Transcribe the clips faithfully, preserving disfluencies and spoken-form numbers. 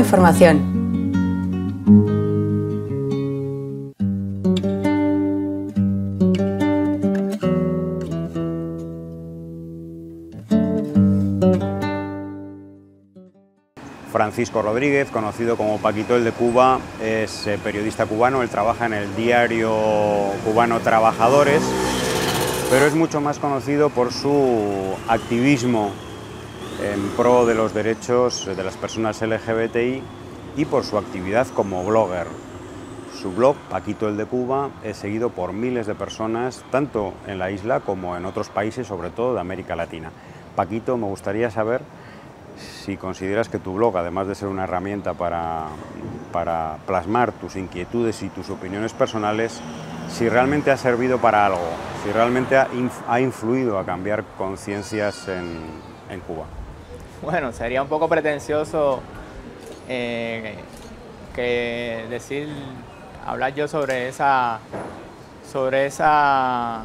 información. Francisco Rodríguez, conocido como Paquito el de Cuba, es periodista cubano. Él trabaja en el diario cubano Trabajadores, pero es mucho más conocido por su activismo en pro de los derechos de las personas L G B T I y por su actividad como blogger. Su blog, Paquito el de Cuba, es seguido por miles de personas, tanto en la isla como en otros países, sobre todo de América Latina. Paquito, me gustaría saber si consideras que tu blog, además de ser una herramienta para, para plasmar tus inquietudes y tus opiniones personales, si realmente ha servido para algo, si realmente ha, inf- ha influido a cambiar conciencias en, en Cuba. Bueno, sería un poco pretencioso eh, que decir, hablar yo sobre esa, sobre esa,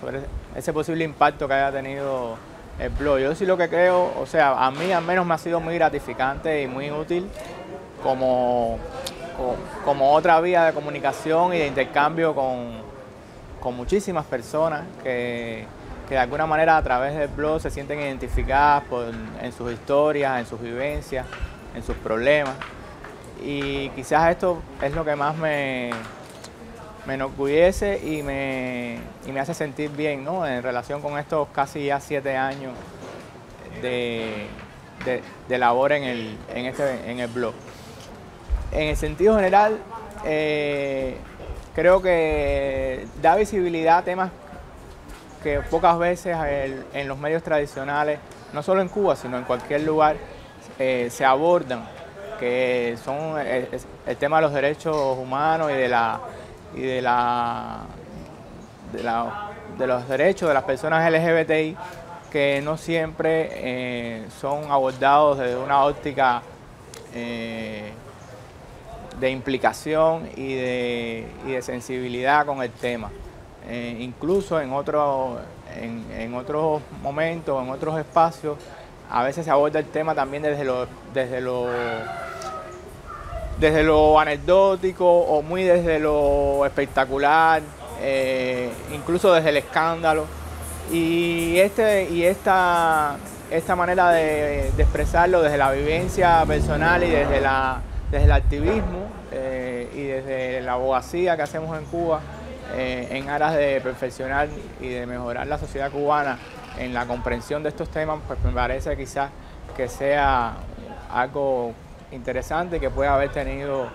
sobre ese posible impacto que haya tenido el blog. Yo sí lo que creo, o sea, a mí al menos me ha sido muy gratificante y muy útil como, como, como otra vía de comunicación y de intercambio con, con muchísimas personas que, que de alguna manera a través del blog se sienten identificadas por, en sus historias, en sus vivencias, en sus problemas. Y quizás esto es lo que más me, me enorgullece y me, y me hace sentir bien, ¿no?, en relación con estos casi ya siete años de, de, de labor en el, en, este, en el blog. En el sentido general, eh, creo que da visibilidad a temas que pocas veces el, en los medios tradicionales, no solo en Cuba, sino en cualquier lugar, eh, se abordan, que son el, el tema de los derechos humanos y de la... y de, la, de, la, de los derechos de las personas L G B T I, que no siempre eh, son abordados desde una óptica eh, de implicación y de, y de sensibilidad con el tema. Eh, incluso en, otro, en, en otros momentos, en otros espacios, a veces se aborda el tema también desde lo... Desde lo desde lo anecdótico o muy desde lo espectacular, eh, incluso desde el escándalo. Y, este, y esta, esta manera de, de expresarlo desde la vivencia personal y desde, la, desde el activismo eh, y desde la abogacía que hacemos en Cuba eh, en aras de perfeccionar y de mejorar la sociedad cubana en la comprensión de estos temas, pues me parece quizás que sea algo interesante, que puede haber tenido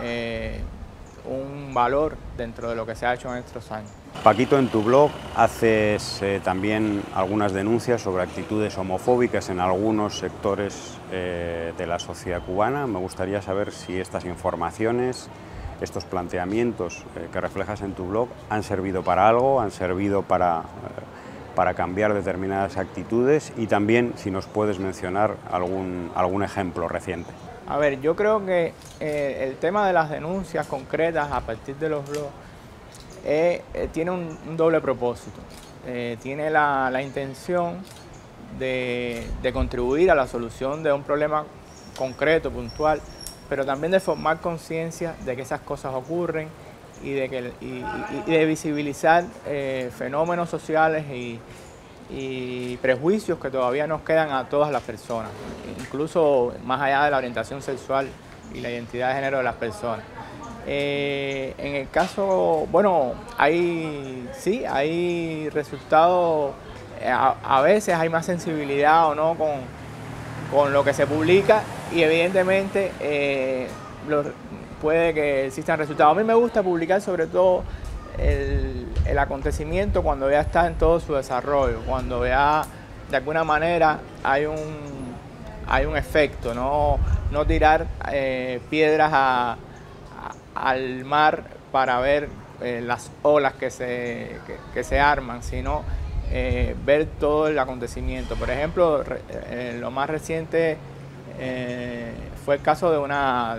eh, un valor dentro de lo que se ha hecho en estos años. Paquito, en tu blog haces eh, también algunas denuncias sobre actitudes homofóbicas en algunos sectores eh, de la sociedad cubana. Me gustaría saber si estas informaciones, estos planteamientos eh, que reflejas en tu blog han servido para algo, han servido para... Eh, para cambiar determinadas actitudes y también si nos puedes mencionar algún, algún ejemplo reciente. A ver, yo creo que eh, el tema de las denuncias concretas a partir de los blogs eh, eh, tiene un, un doble propósito. Eh, tiene la, la intención de, de contribuir a la solución de un problema concreto, puntual, pero también de formar conciencia de que esas cosas ocurren y de, que, y, y de visibilizar eh, fenómenos sociales y, y prejuicios que todavía nos quedan a todas las personas, incluso más allá de la orientación sexual y la identidad de género de las personas. Eh, en el caso, bueno, hay, sí, hay resultados, a, a veces hay más sensibilidad o no con, con lo que se publica y evidentemente eh, los... puede que existan resultados. A mí me gusta publicar sobre todo el, el acontecimiento cuando ya está en todo su desarrollo, cuando ya de alguna manera hay un, hay un efecto, no, no tirar eh, piedras a, a, al mar para ver eh, las olas que se, que, que se arman, sino eh, ver todo el acontecimiento. Por ejemplo, re, eh, lo más reciente eh, fue el caso de una...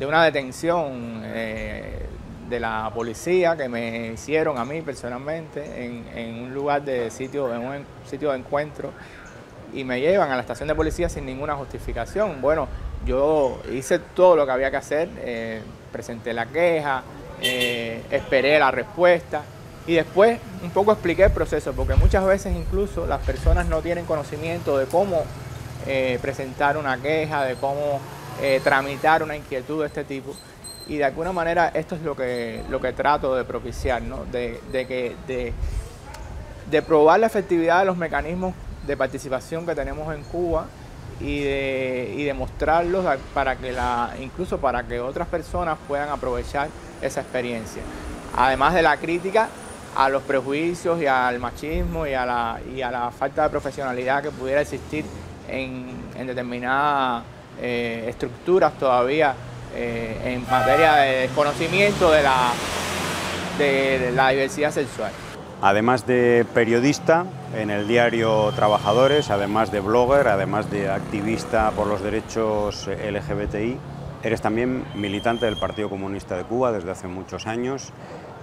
de una detención eh, de la policía que me hicieron a mí personalmente en, en un lugar de sitio, en un sitio de encuentro, y me llevan a la estación de policía sin ninguna justificación. Bueno, Yo hice todo lo que había que hacer, eh, presenté la queja, eh, esperé la respuesta y después un poco expliqué el proceso, porque muchas veces incluso las personas no tienen conocimiento de cómo eh, presentar una queja, de cómo eh, tramitar una inquietud de este tipo. Y de alguna manera esto es lo que, lo que trato de propiciar, ¿no? de, de, que, de, de probar la efectividad de los mecanismos de participación que tenemos en Cuba y de y demostrarlos para que la, incluso para que otras personas puedan aprovechar esa experiencia. Además de la crítica a los prejuicios y al machismo y a la, y a la falta de profesionalidad que pudiera existir en, en determinadas eh, estructuras todavía eh, en materia de desconocimiento de la, de, de la diversidad sexual. Además de periodista en el diario Trabajadores, además de blogger, además de activista por los derechos L G B T I, eres también militante del Partido Comunista de Cuba desde hace muchos años.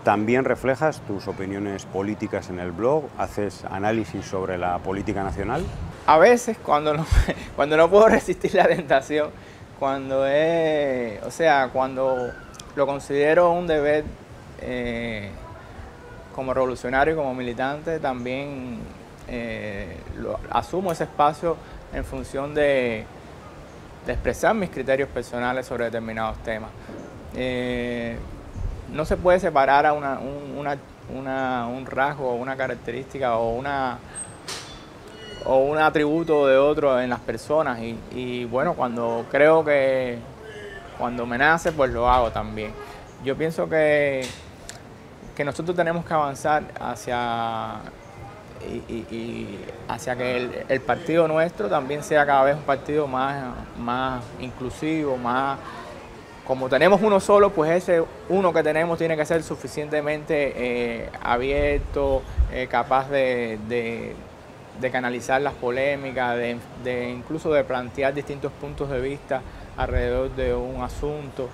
También reflejas tus opiniones políticas en el blog, haces análisis sobre la política nacional. A veces, cuando no, cuando no puedo resistir la tentación, cuando es, o sea, cuando lo considero un deber eh, como revolucionario y como militante, también eh, lo, asumo ese espacio en función de, de expresar mis criterios personales sobre determinados temas. Eh, no se puede separar a una, un, una, una, un rasgo, una característica o, una, o un atributo de otro en las personas y, y bueno, cuando creo que, cuando me nace, pues lo hago también. Yo pienso que que nosotros tenemos que avanzar hacia, y, y, y hacia que el, el partido nuestro también sea cada vez un partido más, más inclusivo, más... Como tenemos uno solo, pues ese uno que tenemos tiene que ser suficientemente eh, abierto, eh, capaz de, de, de canalizar las polémicas, de, de incluso de plantear distintos puntos de vista alrededor de un asunto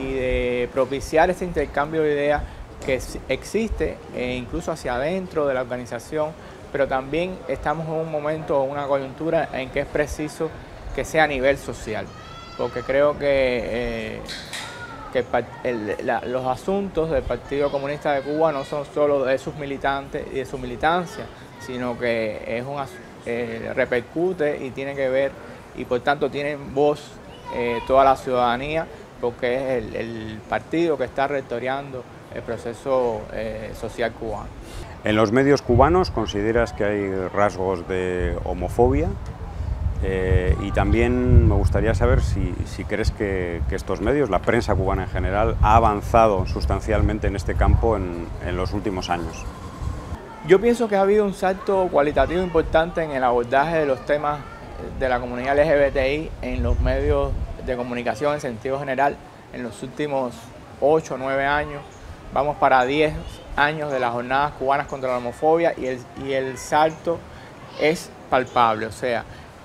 y de propiciar ese intercambio de ideas que existe eh, incluso hacia adentro de la organización, pero también estamos en un momento o una coyuntura en que es preciso que sea a nivel social, porque creo que, eh, que el, la, los asuntos del Partido Comunista de Cuba no son solo de sus militantes y de su militancia, sino que es un, eh, repercute y tiene que ver, y por tanto tiene voz eh, toda la ciudadanía, porque es el, el partido que está rectoreando el proceso eh, social cubano. ¿En los medios cubanos consideras que hay rasgos de homofobia? Eh, y también me gustaría saber si, si crees que, que estos medios, la prensa cubana en general, ha avanzado sustancialmente en este campo en, en los últimos años. Yo pienso que ha habido un salto cualitativo importante en el abordaje de los temas de la comunidad L G B T I en los medios de comunicación en sentido general en los últimos ocho o nueve años. Vamos para diez años de las jornadas cubanas contra la homofobia y el, y el salto es palpable. O sea,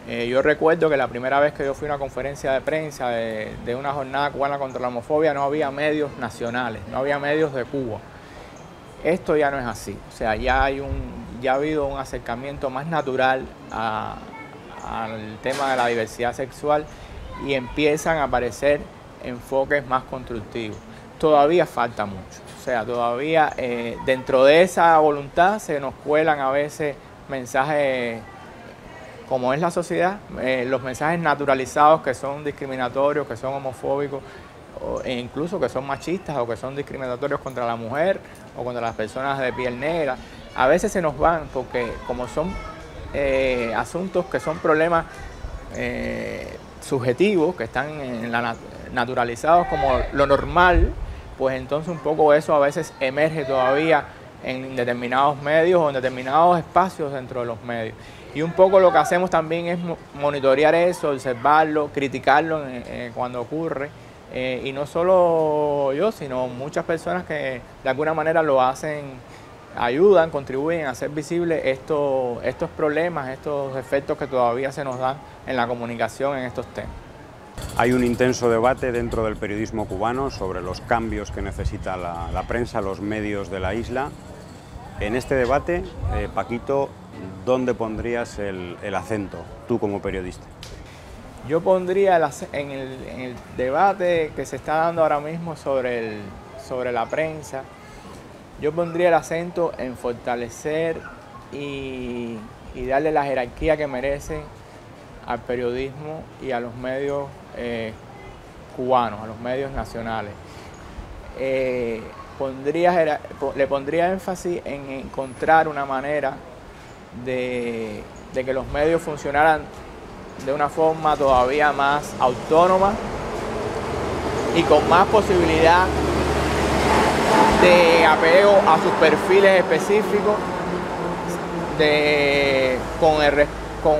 eh, yo recuerdo que la primera vez que yo fui a una conferencia de prensa de, de una jornada cubana contra la homofobia no había medios nacionales, no había medios de Cuba. Esto ya no es así. O sea, ya, hay un, ya ha habido un acercamiento más natural a, al tema de la diversidad sexual y empiezan a aparecer enfoques más constructivos. Todavía falta mucho. O sea, todavía eh, dentro de esa voluntad se nos cuelan a veces mensajes, como es la sociedad, eh, los mensajes naturalizados que son discriminatorios, que son homofóbicos, o, e incluso que son machistas o que son discriminatorios contra la mujer o contra las personas de piel negra. A veces se nos van porque como son eh, asuntos que son problemas eh, subjetivos, que están en la nat naturalizados como lo normal, pues entonces un poco eso a veces emerge todavía en determinados medios o en determinados espacios dentro de los medios. Y un poco lo que hacemos también es monitorear eso, observarlo, criticarlo eh, cuando ocurre. Eh, y no solo yo, sino muchas personas que de alguna manera lo hacen, ayudan, contribuyen a hacer visibles estos, estos problemas, estos efectos que todavía se nos dan en la comunicación en estos temas. Hay un intenso debate dentro del periodismo cubano sobre los cambios que necesita la, la prensa, los medios de la isla. En este debate, eh, Paquito, ¿dónde pondrías el, el acento, tú como periodista? Yo pondría las, en, el, en el debate que se está dando ahora mismo sobre, el, sobre la prensa, yo pondría el acento en fortalecer y, y darle la jerarquía que merece al periodismo y a los medios eh, cubanos, a los medios nacionales. Eh, pondría, le pondría énfasis en encontrar una manera de, de que los medios funcionaran de una forma todavía más autónoma y con más posibilidad de apego a sus perfiles específicos, de, con, el, con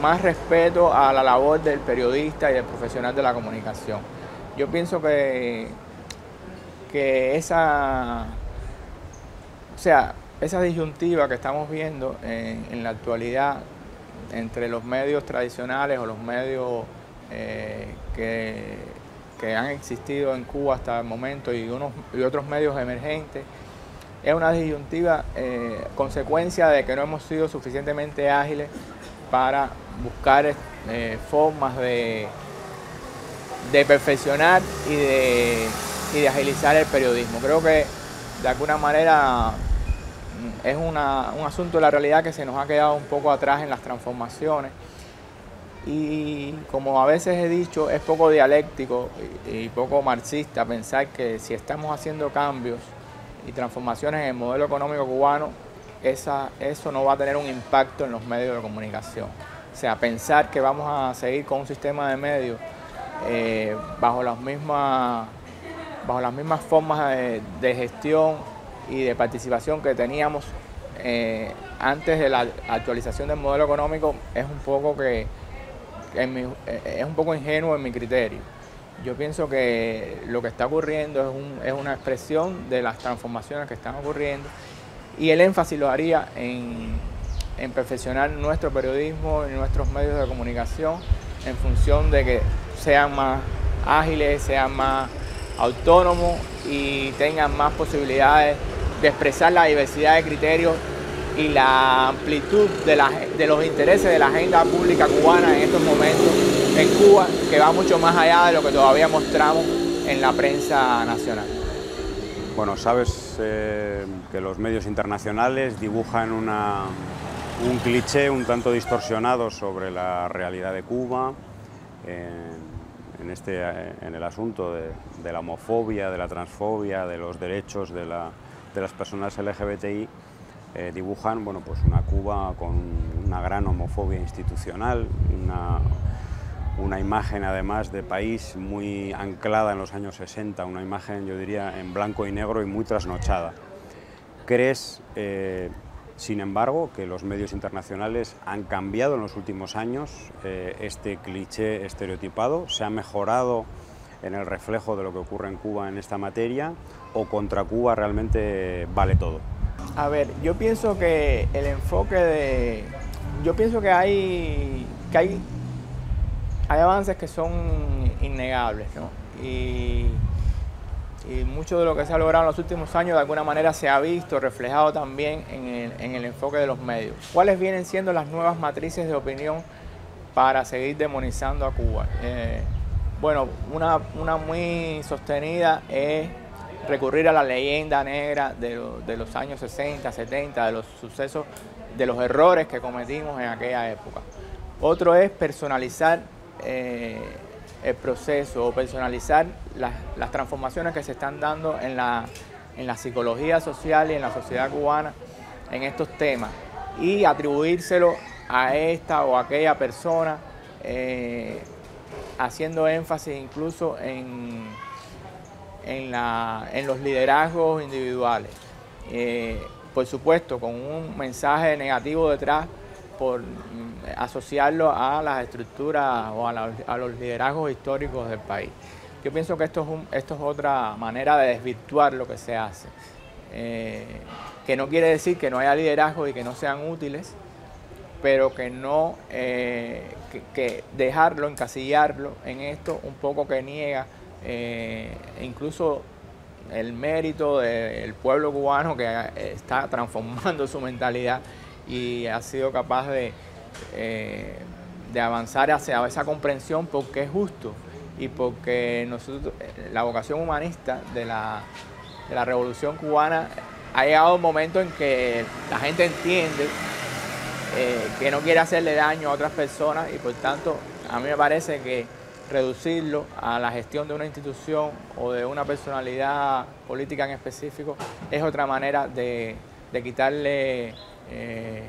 más respeto a la labor del periodista y del profesional de la comunicación. Yo pienso que, que esa, o sea, esa disyuntiva que estamos viendo en, en la actualidad entre los medios tradicionales o los medios eh, que, que han existido en Cuba hasta el momento y, unos, y otros medios emergentes, es una disyuntiva eh, consecuencia de que no hemos sido suficientemente ágiles para buscar eh, formas de, de perfeccionar y de, y de agilizar el periodismo. Creo que de alguna manera es una, un asunto de la realidad que se nos ha quedado un poco atrás en las transformaciones y, como a veces he dicho, es poco dialéctico y, y poco marxista pensar que si estamos haciendo cambios y transformaciones en el modelo económico cubano, esa, eso no va a tener un impacto en los medios de comunicación. O sea, pensar que vamos a seguir con un sistema de medios eh, bajo las mismas, bajo las mismas formas de, de gestión y de participación que teníamos eh, antes de la actualización del modelo económico es un poco que en mi, es un poco ingenuo en mi criterio. Yo pienso que lo que está ocurriendo es, un, es una expresión de las transformaciones que están ocurriendo y el énfasis lo haría en, en perfeccionar nuestro periodismo y nuestros medios de comunicación en función de que sean más ágiles, sean más autónomos y tengan más posibilidades de expresar la diversidad de criterios y la amplitud de, la, de los intereses de la agenda pública cubana en estos momentos en Cuba, que va mucho más allá de lo que todavía mostramos en la prensa nacional. Bueno, sabes eh, que los medios internacionales dibujan una, un cliché un tanto distorsionado sobre la realidad de Cuba, eh, en, este, en el asunto de, de la homofobia, de la transfobia, de los derechos de, la, de las personas L G B T I, eh, dibujan, bueno, pues una Cuba con una gran homofobia institucional, una, una imagen además de país muy anclada en los años sesenta, una imagen, yo diría, en blanco y negro y muy trasnochada. ¿Crees, eh, sin embargo, que los medios internacionales han cambiado en los últimos años eh, este cliché estereotipado? ¿Se ha mejorado en el reflejo de lo que ocurre en Cuba en esta materia o contra Cuba realmente vale todo? A ver, yo pienso que el enfoque de... Yo pienso que hay, que hay, hay avances que son innegables, ¿no? Y, y mucho de lo que se ha logrado en los últimos años de alguna manera se ha visto reflejado también en el, en el enfoque de los medios. ¿Cuáles vienen siendo las nuevas matrices de opinión para seguir demonizando a Cuba? Eh, Bueno, una, una muy sostenida es recurrir a la leyenda negra de, lo, de los años sesenta, setenta, de los sucesos, de los errores que cometimos en aquella época. Otro es personalizar eh, el proceso o personalizar las, las transformaciones que se están dando en la, en la psicología social y en la sociedad cubana en estos temas y atribuírselo a esta o a aquella persona, eh, haciendo énfasis incluso en, en, la, en los liderazgos individuales. Eh, por supuesto, con un mensaje negativo detrás por asociarlo a las estructuras o a, la, a los liderazgos históricos del país. Yo pienso que esto es, un, esto es otra manera de desvirtuar lo que se hace, eh, que no quiere decir que no haya liderazgos y que no sean útiles, pero que no eh, que, que dejarlo, encasillarlo en esto un poco que niega eh, incluso el mérito del pueblo cubano que está transformando su mentalidad y ha sido capaz de, eh, de avanzar hacia esa comprensión, porque es justo y porque nosotros, la vocación humanista de la, de la Revolución Cubana, ha llegado un momento en que la gente entiende eh, que no quiere hacerle daño a otras personas, y por tanto a mí me parece que reducirlo a la gestión de una institución o de una personalidad política en específico es otra manera de, de quitarle eh,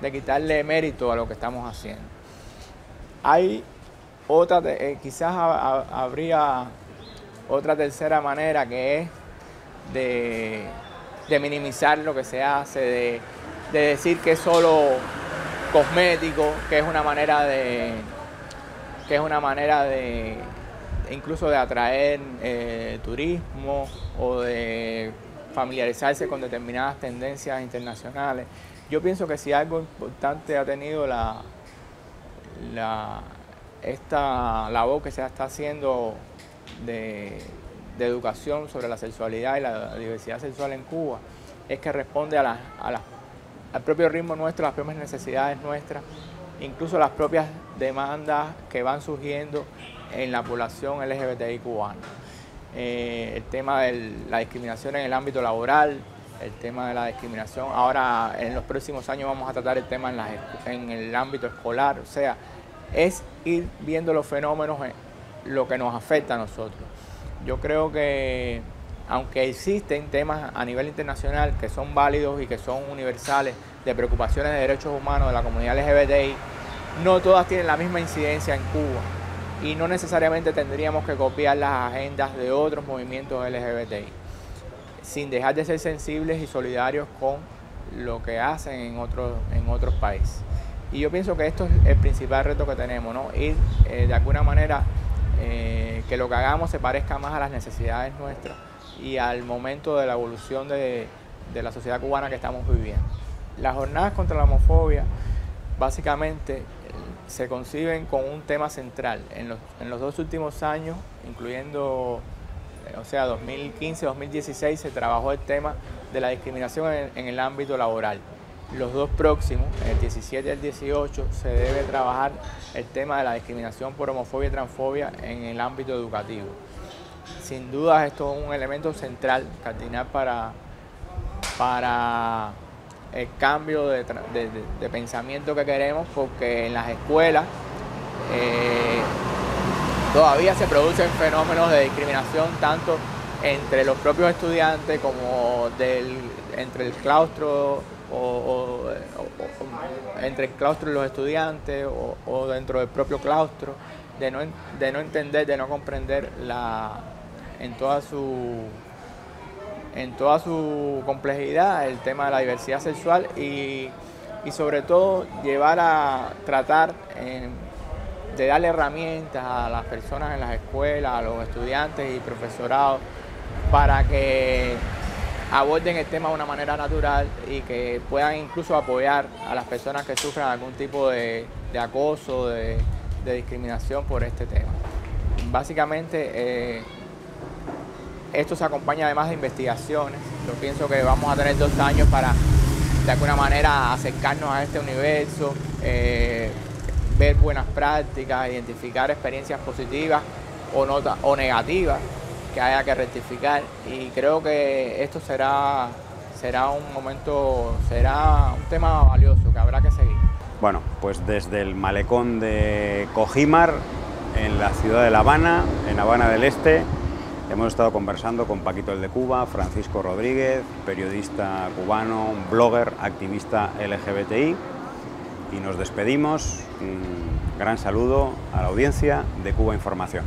de quitarle mérito a lo que estamos haciendo. Hay otra, eh, quizás a, a, habría otra tercera manera, que es de, de minimizar lo que se hace, de, de decir que es solo cosmético, que es una manera de que es una manera de incluso de atraer eh, turismo o de familiarizarse con determinadas tendencias internacionales. Yo pienso que si algo importante ha tenido la, la esta labor que se está haciendo de, de educación sobre la sexualidad y la diversidad sexual en Cuba, es que responde a la, a la, al propio ritmo nuestro, las propias necesidades nuestras, incluso las propias demandas que van surgiendo en la población L G B T I cubana. Eh, el tema de la discriminación en el ámbito laboral, el tema de la discriminación, ahora en los próximos años vamos a tratar el tema en, la, en el ámbito escolar, o sea, es ir viendo los fenómenos, lo que nos afecta a nosotros. Yo creo que, aunque existen temas a nivel internacional que son válidos y que son universales, de preocupaciones de derechos humanos de la comunidad L G B T I, no todas tienen la misma incidencia en Cuba, y no necesariamente tendríamos que copiar las agendas de otros movimientos L G B T I, sin dejar de ser sensibles y solidarios con lo que hacen en otros en otros países. Y yo pienso que esto es el principal reto que tenemos, ¿no? Ir eh, de alguna manera eh, que lo que hagamos se parezca más a las necesidades nuestras y al momento de la evolución de, de la sociedad cubana que estamos viviendo. Las jornadas contra la homofobia básicamente se conciben con un tema central. En los, en los dos últimos años, incluyendo, o sea, dos mil quince a dos mil dieciséis, se trabajó el tema de la discriminación en, en el ámbito laboral. Los dos próximos, el diecisiete y el dieciocho, se debe trabajar el tema de la discriminación por homofobia y transfobia en el ámbito educativo. Sin duda esto es un elemento central, cardinal para, para el cambio de, de, de pensamiento que queremos, porque en las escuelas eh, todavía se producen fenómenos de discriminación tanto entre los propios estudiantes como del, entre el claustro o, o, o, o entre el claustro y los estudiantes o, o dentro del propio claustro, de no, de no entender, de no comprender la, en toda su en toda su complejidad el tema de la diversidad sexual, y, y sobre todo llevar a tratar eh, de darle herramientas a las personas en las escuelas, a los estudiantes y profesorados, para que aborden el tema de una manera natural y que puedan incluso apoyar a las personas que sufran algún tipo de, de acoso, de, de discriminación por este tema. Básicamente, eh, esto se acompaña además de investigaciones. Yo pienso que vamos a tener dos años para, de alguna manera, acercarnos a este universo, eh, ver buenas prácticas, identificar experiencias positivas o, no, o negativas que haya que rectificar. Y creo que esto será, será un momento, será un tema valioso que habrá que seguir. Bueno, pues desde el malecón de Cojimar, en la ciudad de La Habana, en Habana del Este, hemos estado conversando con Paquito el de Cuba, Francisco Rodríguez, periodista cubano, blogger, activista L G B T I, y nos despedimos. Un gran saludo a la audiencia de Cuba Información.